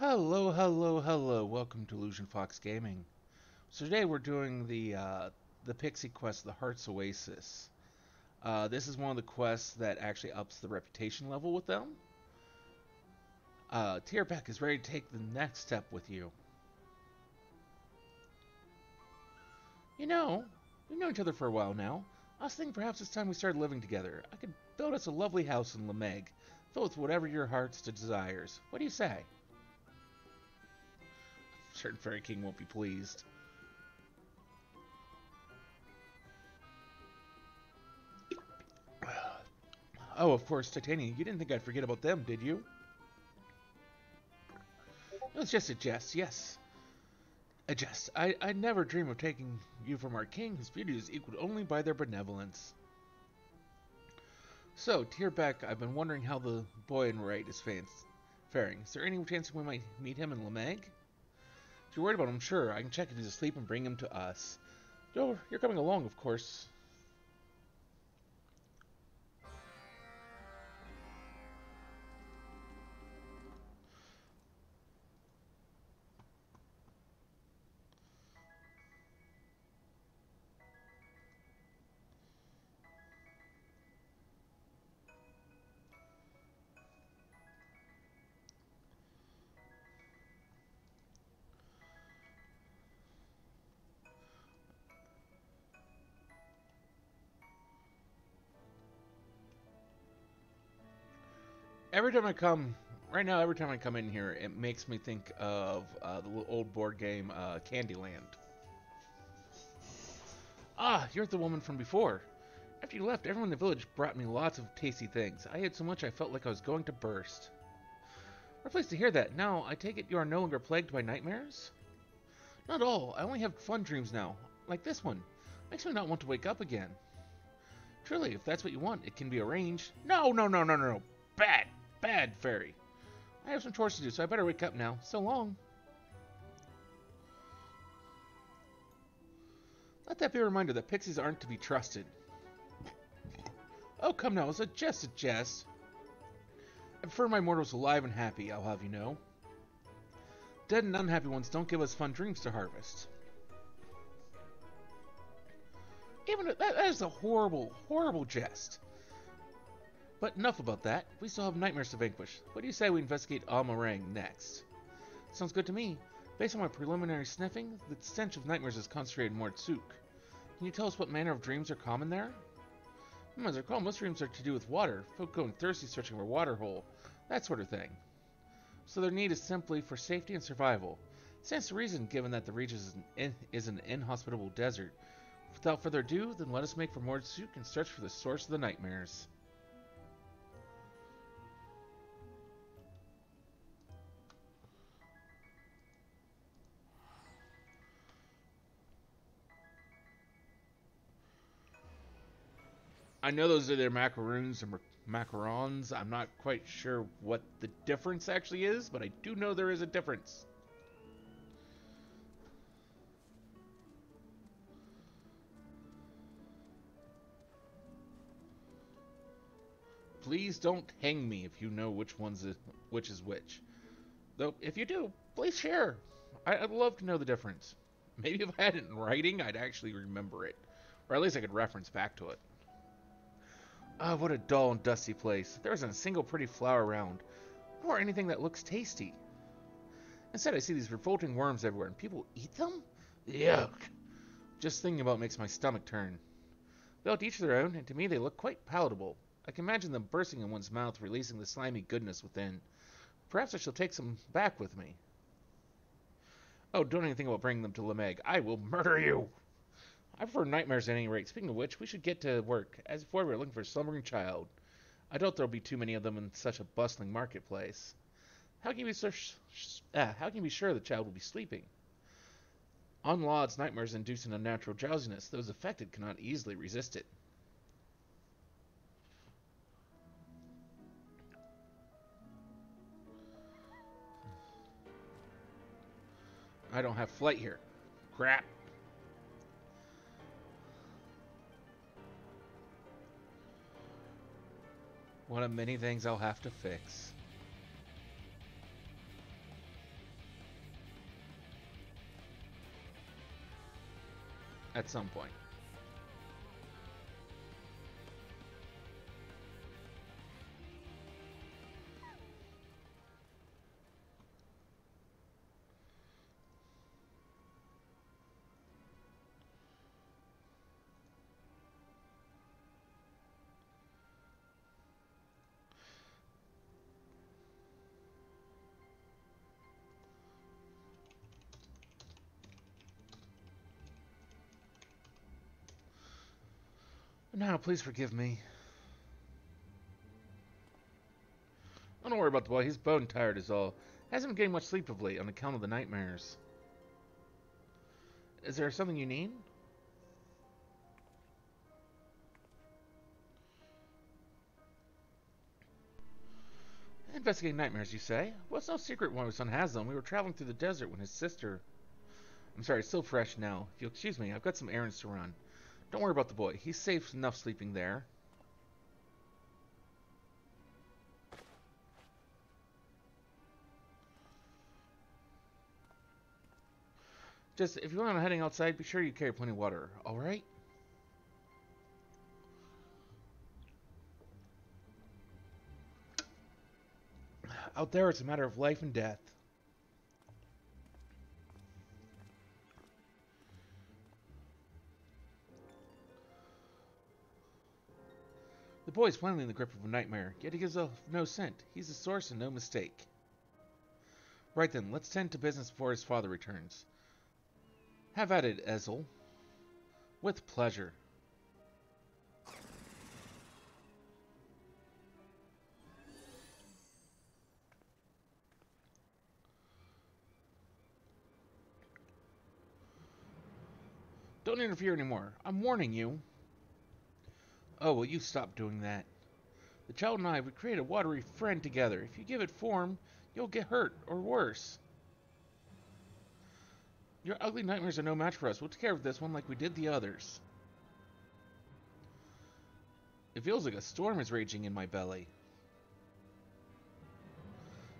Hello, hello, hello. Welcome to Illusion Fox Gaming. So today we're doing the Pixie quest, the Heart's Oasis. This is one of the quests that actually ups the reputation level with them. Tearpec is ready to take the next step with you. You know, we've known each other for a while now. I was thinking perhaps it's time we started living together. I could build us a lovely house in Lyhe Mheg, filled with whatever your heart's desires. What do you say? I'm certain Fairy King won't be pleased. Oh, of course, Titania, you didn't think I'd forget about them, did you? It was just a jest, yes. A jest. I'd never dream of taking you from our king, whose beauty is equaled only by their benevolence. So, Tearpec, I've been wondering how the boy in white is faring. Is there any chance we might meet him in Lyhe Mheg? If you're worried about him, sure, I can check into his sleep and bring him to us. You're coming along, of course. Every time I come, right now, every time I come in here, it makes me think of the old board game Candyland. Ah, you're the woman from before. After you left, everyone in the village brought me lots of tasty things. I ate so much I felt like I was going to burst. What a place to hear that. Now, I take it you are no longer plagued by nightmares? Not all. I only have fun dreams now, like this one. Makes me not want to wake up again. Truly, if that's what you want, it can be arranged. No. Bad fairy. I have some chores to do, so I better wake up now. So long. Let that be a reminder that pixies aren't to be trusted. Oh, come now. It's a jest. I prefer my mortals alive and happy, I'll have you know. Dead and unhappy ones don't give us fun dreams to harvest. Even that is a horrible, horrible jest. But enough about that. We still have nightmares to vanquish. What do you say we investigate Amarang next? Sounds good to me. Based on my preliminary sniffing, the stench of nightmares is concentrated in Mord Souq. Can you tell us what manner of dreams are common there? As I recall, most dreams are to do with water. Folk going thirsty, searching for a water hole. That sort of thing. So their need is simply for safety and survival. It stands to reason, given that the region is an inhospitable desert. Without further ado, then let us make for Mord Souq and search for the source of the nightmares. I know those are their macaroons and macarons. I'm not quite sure what the difference actually is, but I do know there is a difference. Please don't hang me if you know which is which. Though, if you do, please share. I'd love to know the difference. Maybe if I had it in writing, I'd actually remember it. Or at least I could reference back to it. Ah, what a dull and dusty place. There isn't a single pretty flower around, nor anything that looks tasty. Instead, I see these revolting worms everywhere, and people eat them? Yuck! Just thinking about it makes my stomach turn. They all have each their own, and to me they look quite palatable. I can imagine them bursting in one's mouth, releasing the slimy goodness within. Perhaps I shall take some back with me. Oh, don't even think about bringing them to Lyhe Mheg. I will murder you! I prefer nightmares at any rate. Speaking of which, we should get to work. As before, we were looking for a slumbering child. I doubt there will be too many of them in such a bustling marketplace. How can you be sure the child will be sleeping? Onlad's nightmares induce an unnatural drowsiness. Those affected cannot easily resist it. I don't have flight here. Crap. One of many things I'll have to fix. at some point. No, please forgive me. Oh, don't worry about the boy. He's bone tired is all. Hasn't been getting much sleep of late on account of the nightmares. Is there something you need? Investigating nightmares, you say? Well, it's no secret why my son has them. We were traveling through the desert when his sister... I'm sorry, it's still fresh now. If you'll excuse me, I've got some errands to run. Don't worry about the boy. He's safe enough sleeping there. Just, if you want to heading outside, be sure you carry plenty of water, alright? Out there, it's a matter of life and death. The boy is plainly in the grip of a nightmare, yet he gives off no scent. He's the source and no mistake. Right then, let's tend to business before his father returns. Have at it, Ezel. With pleasure. Don't interfere anymore. I'm warning you. Oh, well, you stop doing that. The child and I would create a watery friend together. If you give it form, you'll get hurt, or worse. Your ugly nightmares are no match for us. We'll take care of this one like we did the others. It feels like a storm is raging in my belly.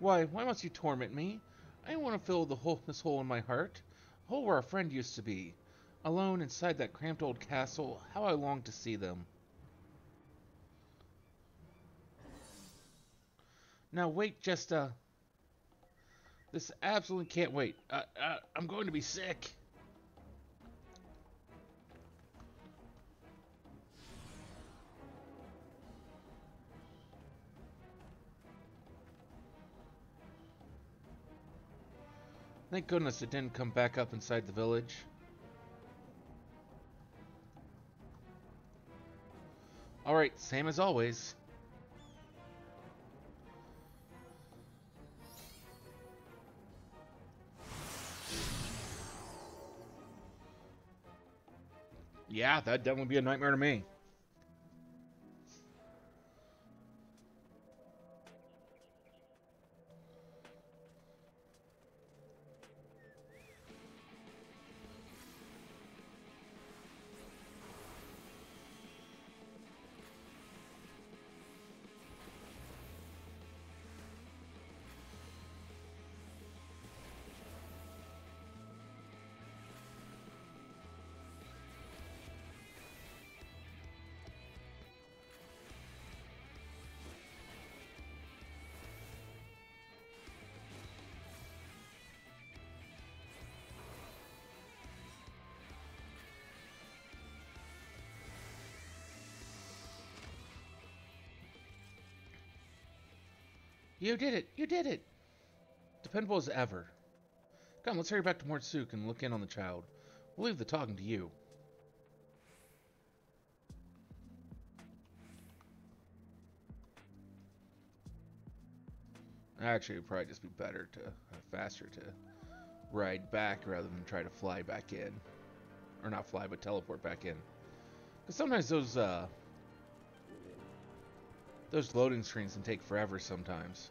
Why must you torment me? I don't want to fill this hole in my heart. A hole where our friend used to be. Alone inside that cramped old castle. How I long to see them. Now wait, just, this absolutely can't wait. I'm going to be sick. Thank goodness it didn't come back up inside the village. Alright, same as always. Yeah, that'd definitely be a nightmare to me. You did it! You did it! Dependable as ever. Come, let's hurry back to Mord Souq and look in on the child. We'll leave the talking to you. Actually, it'd probably just be better to, faster to ride back rather than try to fly back in. Or not fly, but teleport back in. Because sometimes those loading screens can take forever sometimes.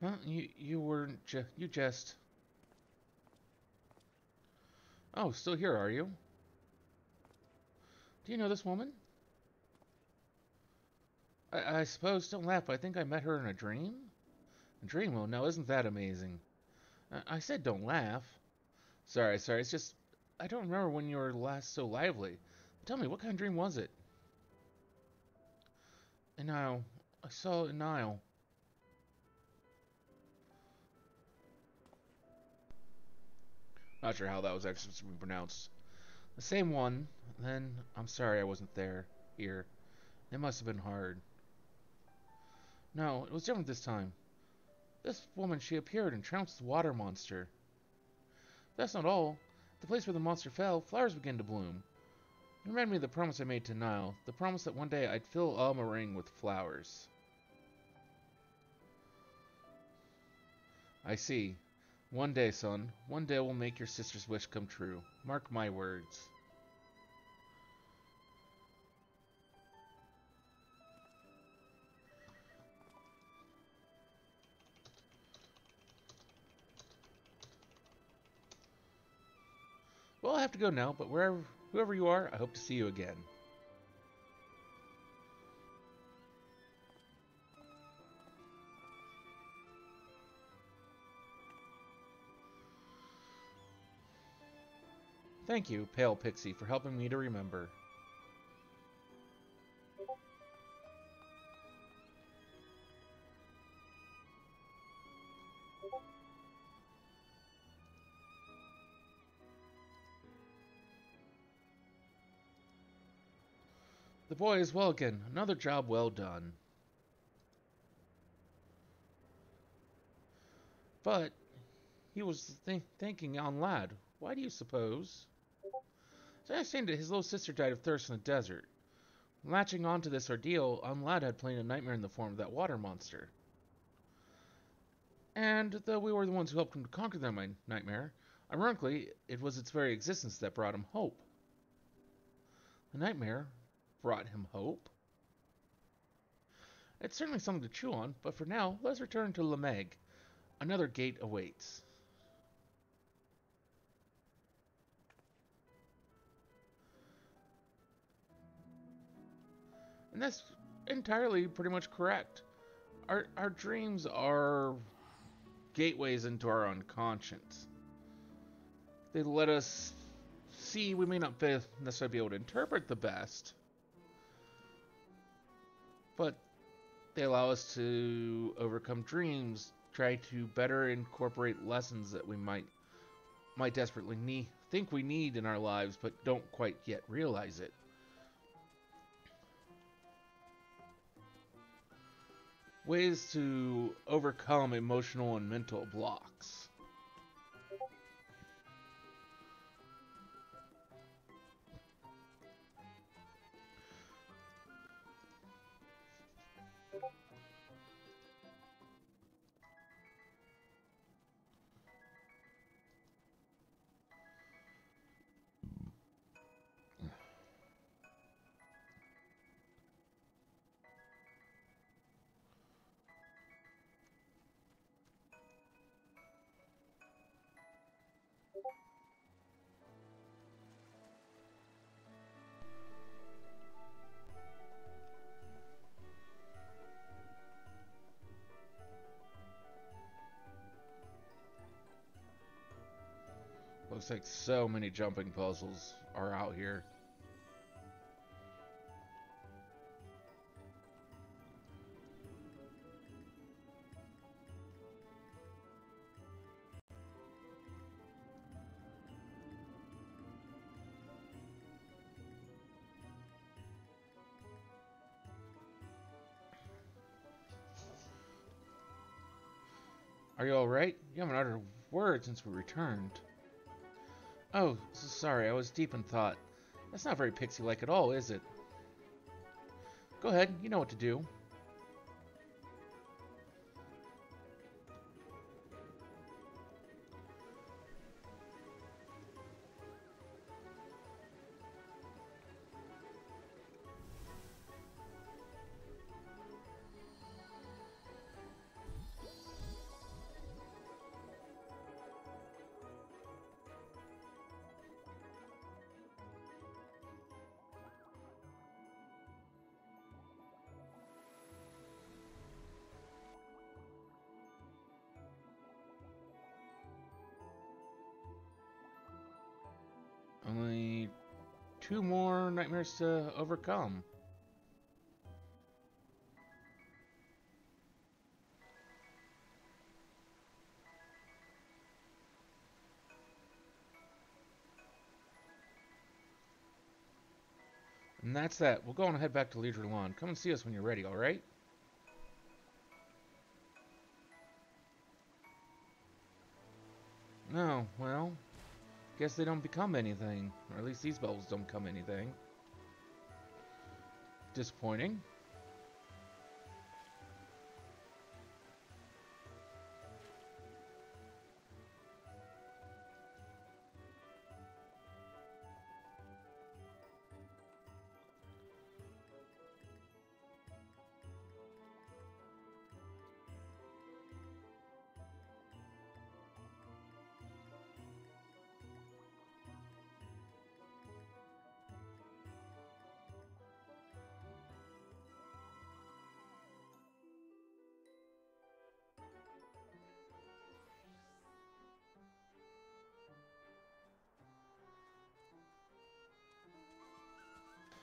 Well, you just... Oh, still here, are you? Do you know this woman? I suppose, don't laugh, but I think I met her in a dream? A dream? Well, no, isn't that amazing? I said don't laugh. Sorry, it's just... I don't remember when you were last so lively. But tell me, what kind of dream was it? A Nile. I saw a Nile. Not sure how that was actually pronounced. The same one. Then, I'm sorry I wasn't there. Here. It must have been hard. No, it was different this time. This woman, she appeared and trounced the water monster. But that's not all. At the place where the monster fell, flowers began to bloom. It reminded me of the promise I made to Nile. The promise that one day I'd fill Amarang with flowers. I see. One day, son. One day we'll make your sister's wish come true. Mark my words. Well, I have to go now, but whoever you are, I hope to see you again. Thank you, Pale Pixie, for helping me to remember. The boy is well again. Another job well done. But he was thinking Onlad. Why do you suppose? So I understand that his little sister died of thirst in the desert. Latching onto this ordeal, Onlad had planned a nightmare in the form of that water monster. And though we were the ones who helped him to conquer that nightmare, ironically, it was its very existence that brought him hope. The nightmare brought him hope? It's certainly something to chew on, but for now, let's return to Lyhe Mheg. Another gate awaits. And that's entirely pretty much correct. Our dreams are gateways into our unconscious. They let us see we may not necessarily be able to interpret the best, but they allow us to overcome dreams, try to better incorporate lessons that we might desperately think we need in our lives, but don't quite yet realize it. Ways to overcome emotional and mental blocks. Looks like so many jumping puzzles are out here. Are you alright? You haven't uttered a word since we returned. Oh, sorry, I was deep in thought. That's not very pixie-like at all, is it? Go ahead, you know what to do. two more nightmares to overcome. And that's that. We'll go on and head back to Leisure Lawn. Come and see us when you're ready, alright? No, well, guess they don't become anything. Or at least these bubbles don't become anything. Disappointing.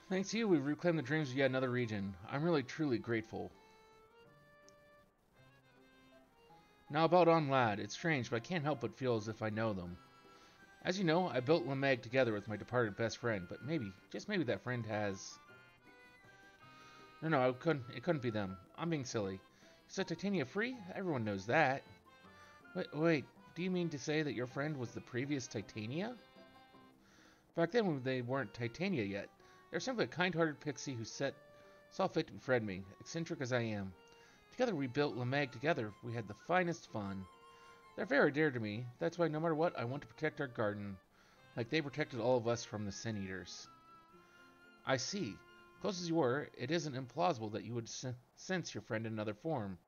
Thanks to you, we've reclaimed the dreams of yet another region. I'm really, truly grateful. Now about Onlad, it's strange, but I can't help but feel as if I know them. As you know, I built Lyhe Mheg together with my departed best friend, but maybe, just maybe that friend has... No, it couldn't be them. I'm being silly. You set Titania free? Everyone knows that. Wait, do you mean to say that your friend was the previous Titania? Back then, they weren't Titania yet. They're simply a kind-hearted pixie who saw fit to befriend me, eccentric as I am. Together we built Lyhe Mheg together, we had the finest fun. They're very dear to me, that's why no matter what, I want to protect our garden, like they protected all of us from the Sin Eaters. I see. Close as you were, it isn't implausible that you would sense your friend in another form.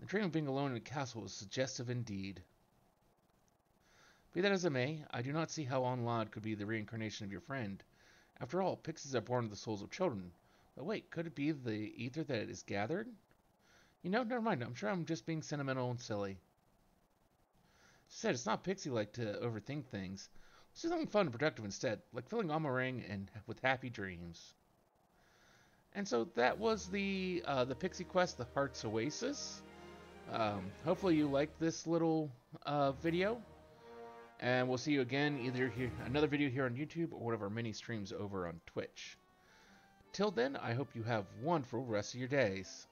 The dream of being alone in a castle was suggestive indeed. Be that as it may, I do not see how Onlad could be the reincarnation of your friend. After all, pixies are born of the souls of children. But wait, could it be the ether that is gathered? You know, never mind, I'm sure I'm just being sentimental and silly. Said, it's not pixie-like to overthink things. Let's do something fun and productive instead, like filling Amarang and with happy dreams. And so that was the pixie quest, the Heart's Oasis. Hopefully you liked this little video. And we'll see you again, either here, another video here on YouTube or one of our mini streams over on Twitch. Till then, I hope you have a wonderful rest of your days.